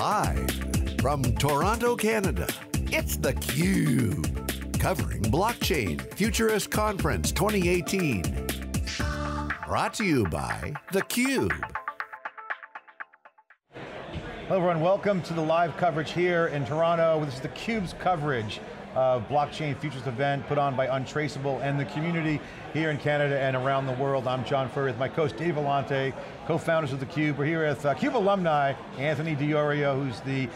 Live from Toronto, Canada, it's theCUBE, covering Blockchain Futurist Conference 2018. Brought to you by theCUBE. Hello everyone, welcome to the live coverage here in Toronto. This is theCUBE's coverage of Blockchain Futurist event put on by Untraceable and the community here in Canada and around the world. I'm John Furrier with my co-host Dave Vellante, co-founders of theCUBE. We're here with CUBE alumni, Anthony Di Iorio, who's the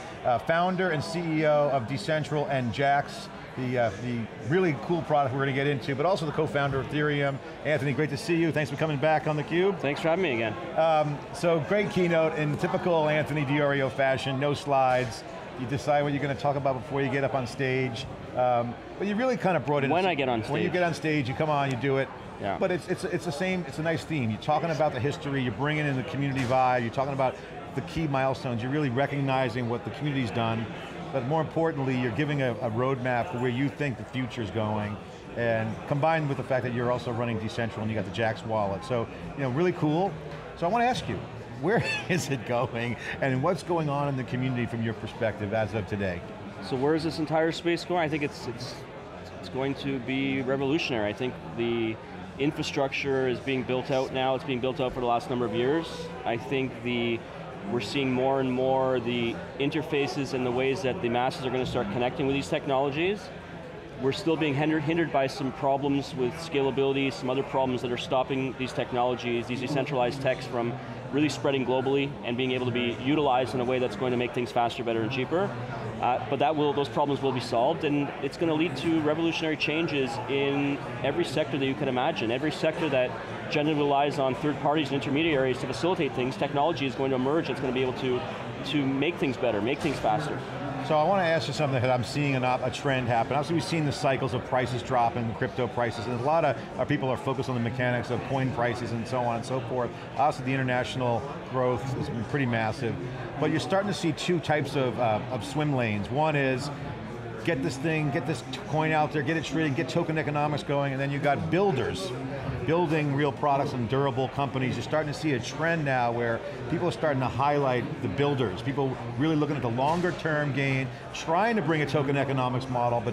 founder and CEO of Decentral, and Jaxx, the really cool product we're going to get into, but also the co-founder of Ethereum. Anthony, great to see you. Thanks for coming back on theCUBE. Thanks for having me again. So great keynote in typical Anthony Di Iorio fashion, no slides. You decide what you're going to talk about before you get up on stage. But you really kind of brought it. When I get on stage. When you get on stage, you come on, you do it. Yeah. But it's the same, it's a nice theme. You're talking about the history, you're bringing in the community vibe, you're talking about the key milestones, you're really recognizing what the community's done. But more importantly, you're giving a roadmap for where you think the future's going. And combined with the fact that you're also running Decentral and you got the Jaxx wallet. So, you know, really cool. So I want to ask you, where is it going and what's going on in the community from your perspective as of today? So where is this entire space going? I think it's going to be revolutionary. I think the infrastructure is being built out now. It's being built out for the last number of years. I think we're seeing more and more the interfaces and the ways that the masses are going to start connecting with these technologies. We're still being hindered by some problems with scalability, some other problems that are stopping these technologies, these decentralized techs from really spreading globally and being able to be utilized in a way that's going to make things faster, better, and cheaper. But those problems will be solved, and it's going to lead to revolutionary changes in every sector that you can imagine. Every sector that generally relies on third parties and intermediaries to facilitate things, technology is going to emerge. It's going to be able to make things better, make things faster. So I want to ask you something that I'm seeing a trend happen. Obviously we've seen the cycles of prices drop and crypto prices, and a lot of our people are focused on the mechanics of coin prices and so on and so forth. Obviously the international growth has been pretty massive, but you're starting to see two types of swim lanes. One is, get this thing, get this coin out there, get it traded, get token economics going, and then you got builders building real products and durable companies. You're starting to see a trend now where people are starting to highlight the builders, people really looking at the longer term gain, trying to bring a token economics model, but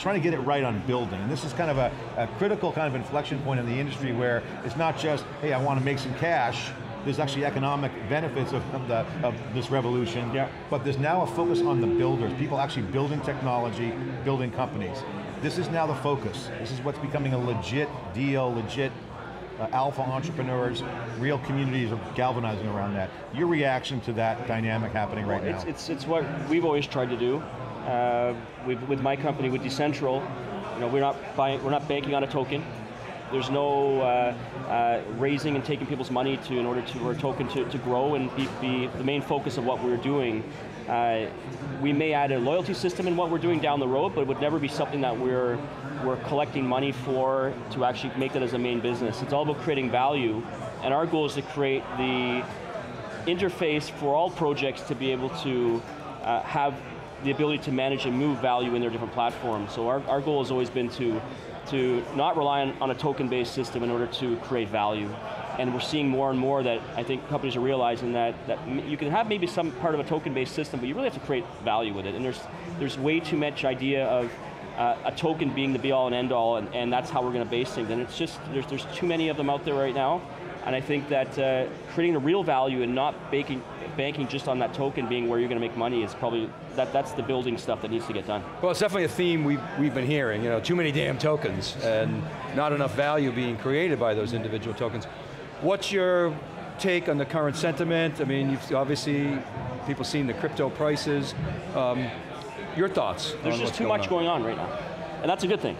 trying to get it right on building. And this is kind of a critical kind of inflection point in the industry where it's not just, hey, I want to make some cash, there's actually economic benefits of this revolution, yeah. But there's now a focus on the builders, people actually building technology, building companies. This is now the focus. This is what's becoming a legit deal, legit alpha entrepreneurs, real communities are galvanizing around that. Your reaction to that dynamic happening right now? It's what we've always tried to do. With my company, with Decentral, you know, we're not banking on a token. There's no raising and taking people's money in order for a token to grow and be the main focus of what we're doing. We may add a loyalty system in what we're doing down the road, but it would never be something that we're collecting money for to actually make that as a main business. It's all about creating value, and our goal is to create the interface for all projects to be able to have the ability to manage and move value in their different platforms. So our goal has always been to not rely on a token-based system in order to create value. And we're seeing more and more that I think companies are realizing that you can have maybe some part of a token-based system, but you really have to create value with it. And there's way too much idea of a token being the be-all and end-all, and that's how we're going to base things. And it's just, there's too many of them out there right now. And I think that creating a real value and not banking just on that token being where you're going to make money is probably, that's the building stuff that needs to get done. Well, it's definitely a theme we've been hearing, you know, too many damn tokens and not enough value being created by those individual tokens. What's your take on the current sentiment? I mean, you've obviously, people seen the crypto prices. Your thoughts? There's just too much going on right now. And that's a good thing.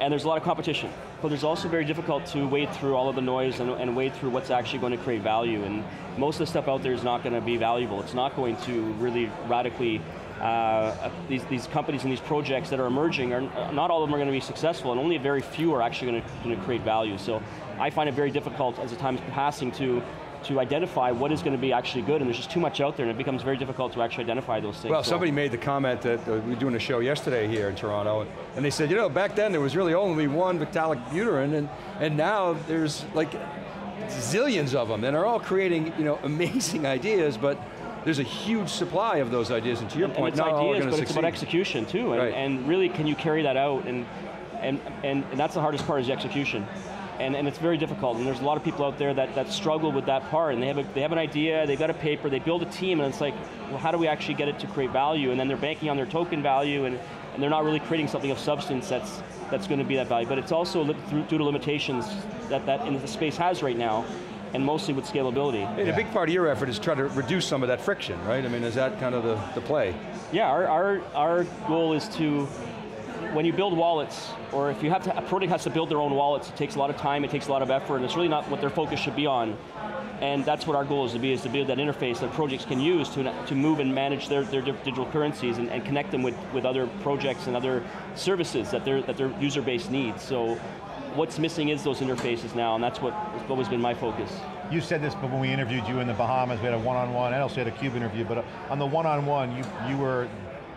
And there's a lot of competition. But there's also very difficult to wade through all of the noise and wade through what's actually going to create value. And most of the stuff out there is not going to be valuable. It's not going to really radically, these companies and these projects that are emerging, not all of them are going to be successful, and only a very few are actually going to create value. So I find it very difficult as the time's passing to identify what is going to be actually good, and there's just too much out there, and it becomes very difficult to actually identify those things. Well, somebody made the comment that we were doing a show yesterday here in Toronto, and they said, you know, back then there was really only one Vitalik Buterin, and now there's like zillions of them, and they're all creating, you know, amazing ideas, but there's a huge supply of those ideas, and to your point, not all are going to succeed. But it's about execution too, and really can you carry that out, and that's the hardest part is the execution. And it's very difficult, and there's a lot of people out there that struggle with that part, and they have an idea, they've got a paper, they build a team, and it's like, well, how do we actually get it to create value? And then they're banking on their token value, and they're not really creating something of substance that's going to be that value. But it's also due to limitations that in the space has right now, and mostly with scalability. And a big part of your effort is try to reduce some of that friction, right? I mean, is that kind of the play? Yeah, our goal is to, when you build wallets, or if you have to, a product has to build their own wallets, it takes a lot of time, it takes a lot of effort, and it's really not what their focus should be on. And that's what our goal is to build that interface that projects can use to move and manage their digital currencies and connect them with other projects and other services that their user base needs. So what's missing is those interfaces now, and that's what's always been my focus. You said this, but when we interviewed you in the Bahamas, we had a one-on-one, and also had a CUBE interview, but on the one-on-one, you were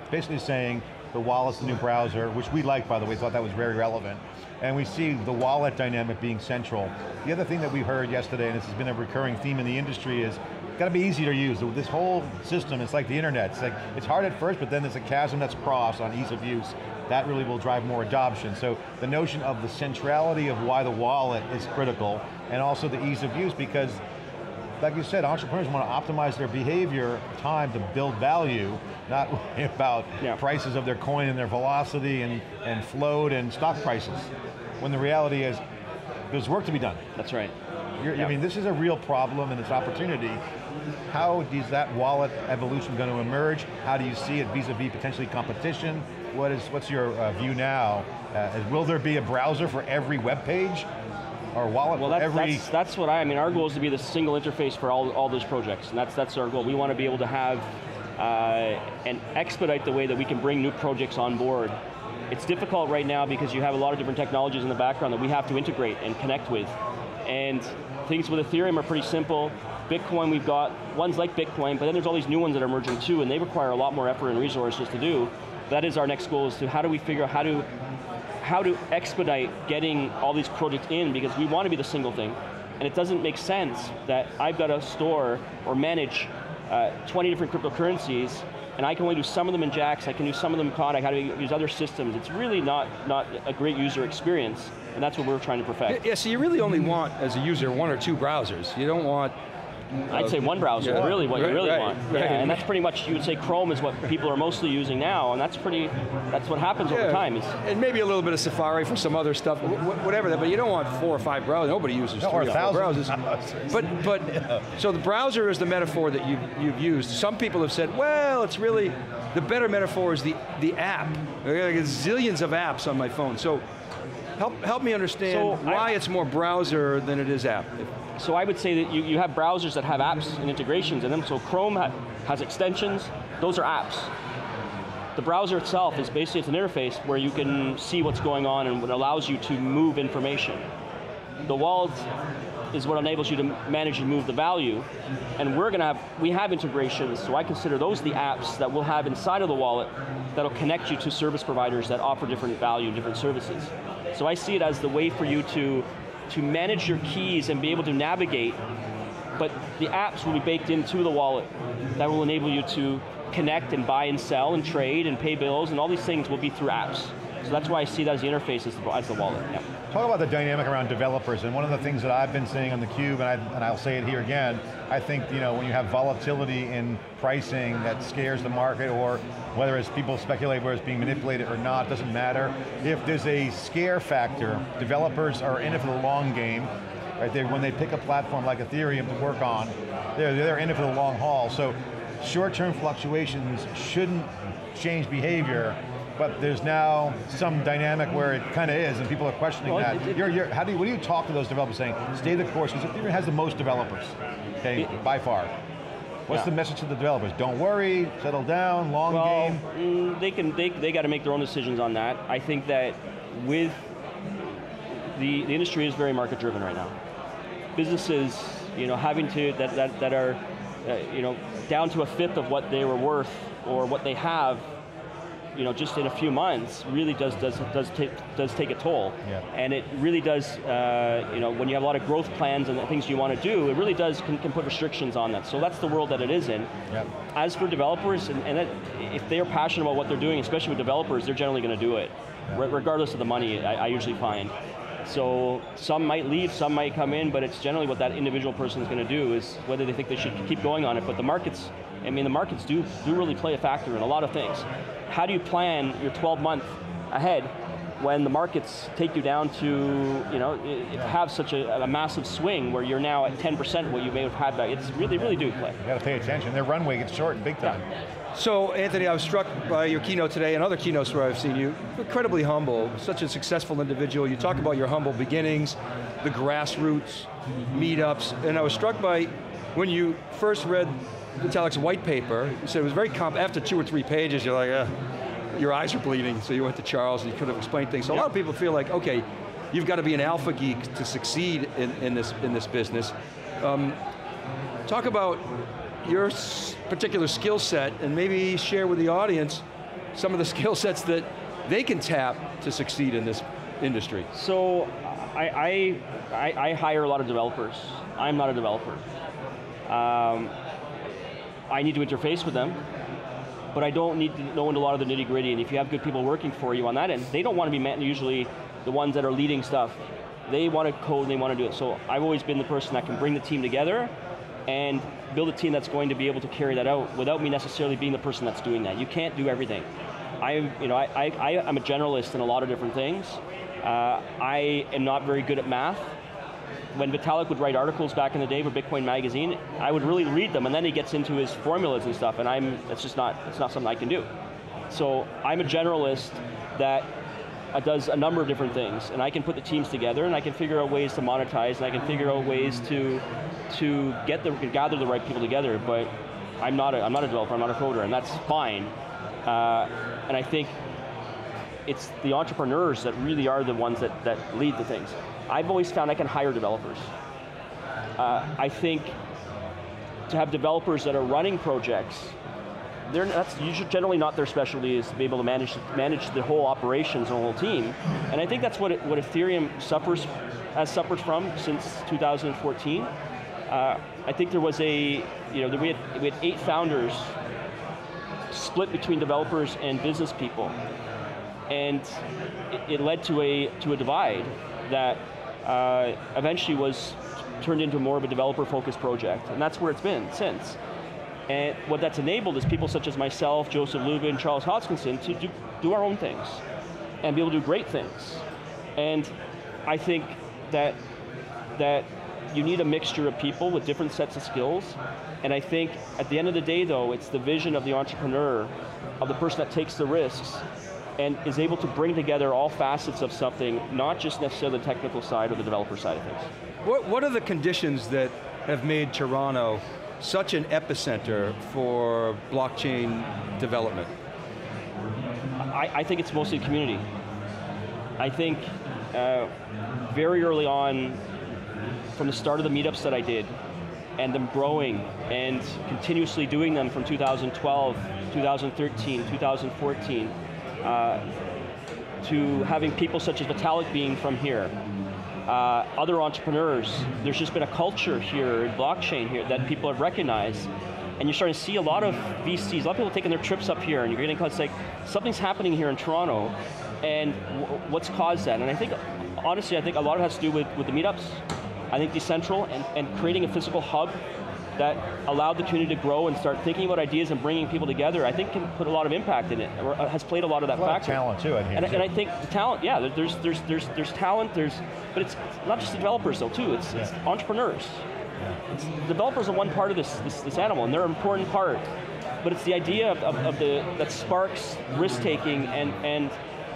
basically saying, the wallet's the new browser, which we like, by the way, thought that was very relevant. And we see the wallet dynamic being central. The other thing that we heard yesterday, and this has been a recurring theme in the industry, is it's got to be easy to use. This whole system, it's like the internet. It's like, it's hard at first, but then there's a chasm that's crossed on ease of use. That really will drive more adoption. So the notion of the centrality of why the wallet is critical, and also the ease of use, because like you said, entrepreneurs want to optimize their behavior, time to build value, not worry about prices of their coin and their velocity and float and stock prices. When the reality is, there's work to be done. That's right. I mean, this is a real problem and it's opportunity. How is that wallet evolution going to emerge? How do you see it vis-a-vis potentially competition? What's your view now? Will there be a browser for every web page? Our wallet that's what I mean, our goal is to be the single interface for all those projects, and that's our goal. We want to be able to have, and expedite the way that we can bring new projects on board. It's difficult right now because you have a lot of different technologies in the background that we have to integrate and connect with. And things with Ethereum are pretty simple. Bitcoin, we've got ones like Bitcoin, but then there's all these new ones that are emerging too, and they require a lot more effort and resources to do. That is our next goal, is to how do we figure out how to expedite getting all these projects in, because we want to be the single thing. And it doesn't make sense that I've got to store or manage 20 different cryptocurrencies, and I can only do some of them in Jaxx, I can do some of them in Kodak, I can use other systems. It's really not a great user experience, and that's what we're trying to perfect. Yeah, so you really only want, as a user, one or two browsers. You don't want... I'd say one browser, really what you really want. Right. Yeah, and that's pretty much, you would say Chrome is what people are mostly using now, and that's what happens over time. And maybe a little bit of Safari for some other stuff, whatever that, but you don't want four or five browsers, nobody uses three or four browsers. So the browser is the metaphor that you've used. Some people have said, well, it's really, the better metaphor is the app. There's zillions of apps on my phone, so help me understand why it's more browser than it is app. So I would say that you have browsers that have apps and integrations in them, so Chrome has extensions, those are apps. The browser itself is basically, it's an interface where you can see what's going on and what allows you to move information. The wallet is what enables you to manage and move the value, and we have integrations, so I consider those the apps that we'll have inside of the wallet that'll connect you to service providers that offer different value, different services. So I see it as the way for you to manage your keys and be able to navigate, but the apps will be baked into the wallet that will enable you to connect and buy and sell and trade and pay bills, and all these things will be through apps. So that's why I see that as the interface, as the wallet. Yeah. Talk about the dynamic around developers, and one of the things that I've been saying on theCUBE, and I'll say it here again, I think when you have volatility in pricing that scares the market, or whether it's people speculate whether it's being manipulated or not, doesn't matter. If there's a scare factor, developers are in it for the long game. Right? When they pick a platform like Ethereum to work on, they're in it for the long haul. So short-term fluctuations shouldn't change behavior, but there's now some dynamic where it kind of is, and people are questioning that. What do you talk to those developers saying? Stay the course, because Ethereum has the most developers, by far. What's the message to the developers? Don't worry, settle down, long game. They got to make their own decisions on that. I think that with, the industry is very market driven right now. Businesses, that are, down to a fifth of what they were worth, or what they have, you know, just in a few months, really does take a toll. Yeah. And it really does, you know, when you have a lot of growth plans and the things you want to do, it really does, can put restrictions on that. So that's the world that it is in. Yeah. As for developers, if they're passionate about what they're doing, especially with developers, they're generally going to do it. Yeah. Regardless of the money, I usually find. So some might leave, some might come in, but it's generally what that individual person is going to do is whether they think they should keep going on it. But the markets, I mean, the markets do really play a factor in a lot of things. How do you plan your 12-month ahead when the markets take you down to, you know, have such a massive swing where you're now at 10% what you may have had back. It's really, really do play. You got to pay attention. Their runway gets short big time. Yeah. So, Anthony, I was struck by your keynote today and other keynotes where I've seen you. Incredibly humble, such a successful individual. You talk about your humble beginnings, the grassroots, meetups, and I was struck by when you first read Vitalik's white paper, you said it was very after 2 or 3 pages, you're like, your eyes are bleeding, so you went to Charles and you could have explained things. So a lot of people feel like, okay, you've got to be an alpha geek to succeed in this business. Talk about your particular skill set and maybe share with the audience some of the skill sets that they can tap to succeed in this industry. So I hire a lot of developers. I'm not a developer. I need to interface with them, but I don't need to know a lot of the nitty gritty, and if you have good people working for you on that end, they don't want to be usually the ones that are leading stuff. They want to code and they want to do it. So I've always been the person that can bring the team together and build a team that's going to be able to carry that out without me necessarily being the person that's doing that. You can't do everything. I'm a generalist in a lot of different things. I am not very good at math. When Vitalik would write articles back in the day for Bitcoin magazine, I would really read them, and then he gets into his formulas and stuff, and it's just not, it's not something I can do. So I'm a generalist that does a number of different things, and I can put the teams together, and I can figure out ways to monetize, and I can figure out ways to gather the right people together, but I'm not a developer, I'm not a coder, and that's fine. And I think it's the entrepreneurs that really are the ones that lead the things. I've always found I can hire developers. I think to have developers that are running projects, that's usually generally not their specialty, is to be able to manage the whole operations and the whole team. And I think that's what Ethereum has suffered from since 2014. I think there was we had 8 founders split between developers and business people. And it led to a divide that eventually was turned into more of a developer-focused project, and that's where it's been since. And what that's enabled is people such as myself, Joseph Lubin, Charles Hodgkinson, to do our own things, and be able to do great things. And I think that you need a mixture of people with different sets of skills, and I think at the end of the day though, it's the vision of the entrepreneur, of the person that takes the risks, and is able to bring together all facets of something, not just necessarily the technical side or the developer side of things. What are the conditions that have made Toronto such an epicenter for blockchain development? I think it's mostly community. I think very early on, from the start of the meetups that I did, and them growing, and continuously doing them from 2012, 2013, 2014, to having people such as Vitalik being from here, other entrepreneurs. There's just been a culture here in blockchain here that people have recognized, and you're starting to see a lot of VCs, a lot of people taking their trips up here, and you're getting it's like, something's happening here in Toronto, and what's caused that? And I think, honestly, I think a lot of it has to do with the meetups. I think Decentral and creating a physical hub that allowed the community to grow and start thinking about ideas and bringing people together, I think can put a lot of impact in it, or has played a lot of that factor. A lot of talent too, I think. And I think the talent, yeah, there's talent, but it's not just the developers though too, it's entrepreneurs. Yeah. Developers are one part of this animal, and they're an important part, but it's the idea of that sparks risk-taking and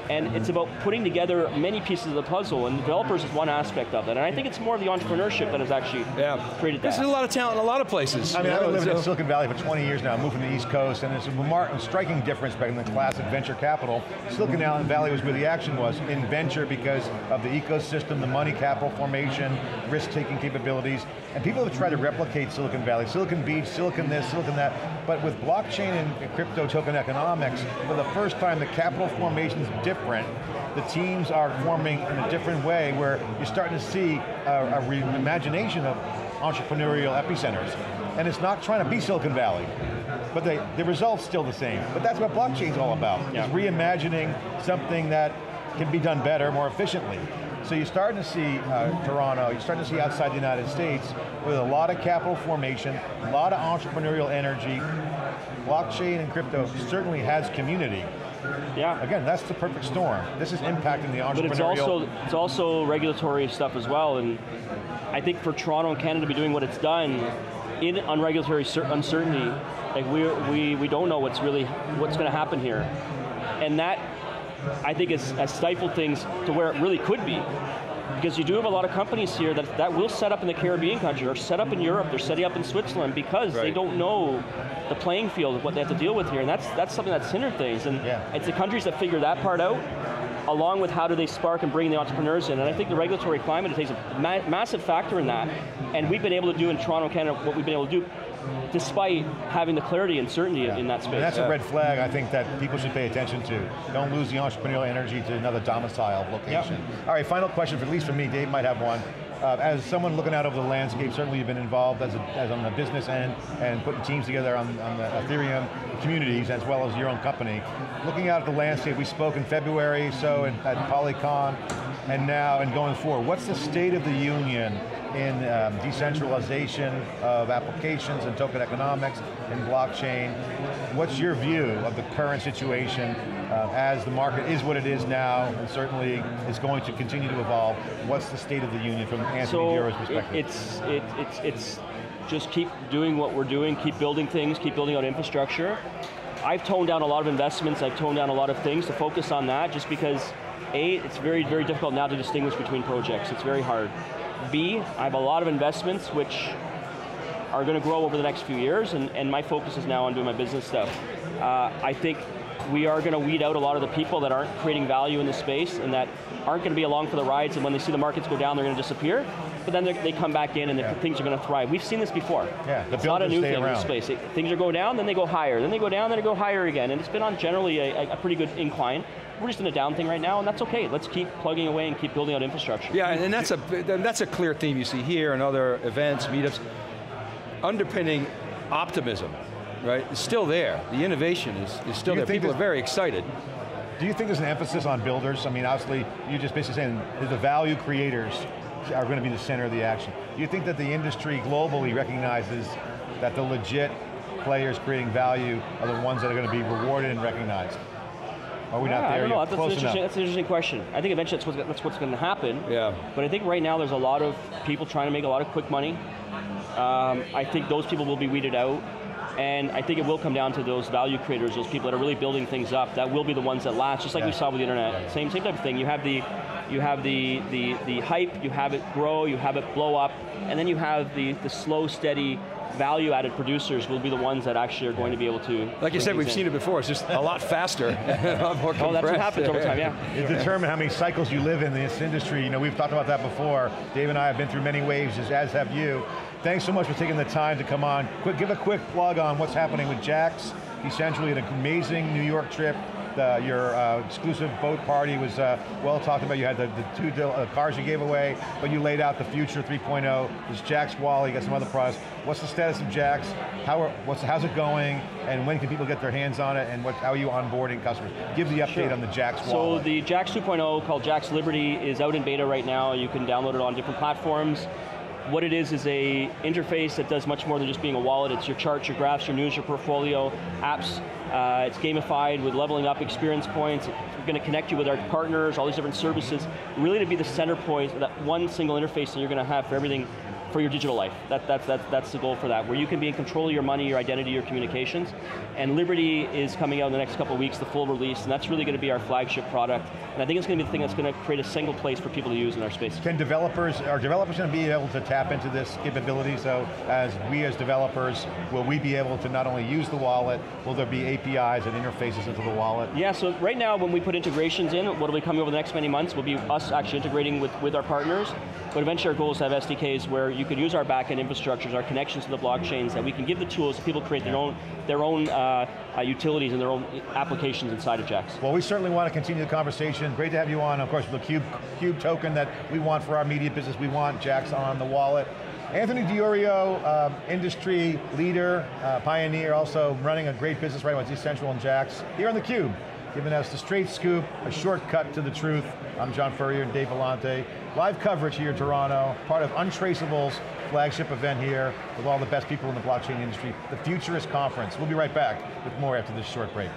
And it's about putting together many pieces of the puzzle, and developers is one aspect of it. And I think it's more of the entrepreneurship that has actually created that. There's a lot of talent in a lot of places. I mean, I've been living in Silicon Valley for 20 years now, moved from the East Coast, and it's a striking difference between the classic venture capital. Silicon Valley was where the action was in venture because of the ecosystem, the money, capital formation, risk-taking capabilities, and people have tried to replicate Silicon Valley. Silicon Beach, Silicon this, Silicon that, but with blockchain and crypto token economics, for the first time the capital formation's different. The teams are forming in a different way where you're starting to see a reimagination of entrepreneurial epicenters. And it's not trying to be Silicon Valley, but the result's still the same. But that's what blockchain's all about, is reimagining something that can be done better, more efficiently. So you're starting to see Toronto, you're starting to see outside the United States with a lot of capital formation, a lot of entrepreneurial energy. Blockchain and crypto certainly has community. Yeah. Again, that's the perfect storm. This is impacting the entrepreneurial. But it's also regulatory stuff as well, and I think for Toronto and Canada to be doing what it's done in unregulatory uncertainty, like we don't know what's going to happen here, and that I think has stifled things to where it really could be. Because you do have a lot of companies here that will set up in the Caribbean country, or set up in Europe, they're setting up in Switzerland, because they don't know the playing field of what they have to deal with here, and that's something that's hindered things, and it's the countries that figure that part out, along with how do they spark and bring the entrepreneurs in, and I think the regulatory climate takes a massive factor in that, and we've been able to do in Toronto, Canada, what we've been able to do, despite having the clarity and certainty in that space. And that's a red flag, I think, that people should pay attention to. Don't lose the entrepreneurial energy to another domicile location. Yep. All right, final question, at least for me, Dave might have one. As someone looking out over the landscape, certainly you've been involved as on the business end and putting teams together on the Ethereum communities as well as your own company. Looking out at the landscape, we spoke in February, so at PolyCon, and now and going forward, what's the state of the union in decentralization of applications and token economics and blockchain? What's your view of the current situation as the market is what it is now, and certainly is going to continue to evolve? What's the state of the union from Anthony Di Iorio's perspective? It's just keep doing what we're doing, keep building things, keep building out infrastructure. I've toned down a lot of investments, I've toned down a lot of things to focus on that, just because A, it's very, very difficult now to distinguish between projects, it's very hard. B, I have a lot of investments which are going to grow over the next few years, and my focus is now on doing my business stuff. I think we are going to weed out a lot of the people that aren't creating value in the space and that aren't going to be along for the rides, and when they see the markets go down, they're going to disappear, but then they come back in and things are going to thrive. We've seen this before. Yeah, it's not a new thing in this space. Things are going down, then they go higher, then they go down, then they go higher again, and it's been on generally a pretty good incline. We're just in a down thing right now, and that's okay. Let's keep plugging away and keep building out infrastructure. Yeah, and that's a clear theme you see here and other events, meetups. Underpinning optimism, right? It's still there. The innovation is still there. People are very excited. Do you think there's an emphasis on builders? I mean, obviously, you're just basically saying the value creators are going to be the center of the action. Do you think that the industry globally recognizes that the legit players creating value are the ones that are going to be rewarded and recognized? Are we not there yet? I don't know, that's an interesting question. I think eventually that's what's going to happen. Yeah. But I think right now there's a lot of people trying to make a lot of quick money. I think those people will be weeded out, and I think it will come down to those value creators, those people that are really building things up, that will be the ones that last, just like we saw with the internet. Yeah, yeah. Same type of thing. You have the hype, you have it grow, you have it blow up, and then you have the slow, steady, value-added producers will be the ones that actually are going to be able to. Like you said, we've seen it before, it's just a lot faster. More compressed. That's what happens over time, yeah. It's determined how many cycles you live in this industry. You know, we've talked about that before. Dave and I have been through many waves, as have you. Thanks so much for taking the time to come on. Give a quick plug on what's happening with Jaxx. Essentially, an amazing New York trip. Your exclusive boat party was well talked about. You had the two cars you gave away, but you laid out the future 3.0. There's Jaxx Wally, you got some other products. What's the status of Jaxx? How's it going? And when can people get their hands on it? And how are you onboarding customers? Give the update on the Jaxx Wally. So the Jaxx 2.0, called Jaxx Liberty, is out in beta right now. You can download it on different platforms. What it is a interface that does much more than just being a wallet. It's your charts, your graphs, your news, your portfolio, apps. It's gamified with leveling up experience points. We're going to connect you with our partners, all these different services, really to be the center point, that one single interface that you're going to have for everything for your digital life. That's the goal for that, where you can be in control of your money, your identity, your communications. And Liberty is coming out in the next couple of weeks, the full release, and that's really going to be our flagship product. And I think it's going to be the thing that's going to create a single place for people to use in our space. Are developers going to be able to tap into this capability? So as developers, will we be able to not only use the wallet, will there be APIs and interfaces into the wallet? Yeah, so right now when we put integrations in, what'll be coming over the next many months will be us actually integrating with our partners, but eventually our goal is to have SDKs where you could use our back-end infrastructures, our connections to the blockchains, that we can give the tools so people create their own utilities and their own applications inside of Jaxx. Well, we certainly want to continue the conversation. Great to have you on, of course, with the CUBE token that we want for our media business. We want Jaxx on the wallet. Anthony Di Iorio, industry leader, pioneer, also running a great business right now with Decentral and Jaxx, here on theCUBE, giving us the straight scoop, a shortcut to the truth. I'm John Furrier and Dave Vellante. Live coverage here in Toronto, part of Untraceable's flagship event here with all the best people in the blockchain industry, the Futurist Conference. We'll be right back with more after this short break.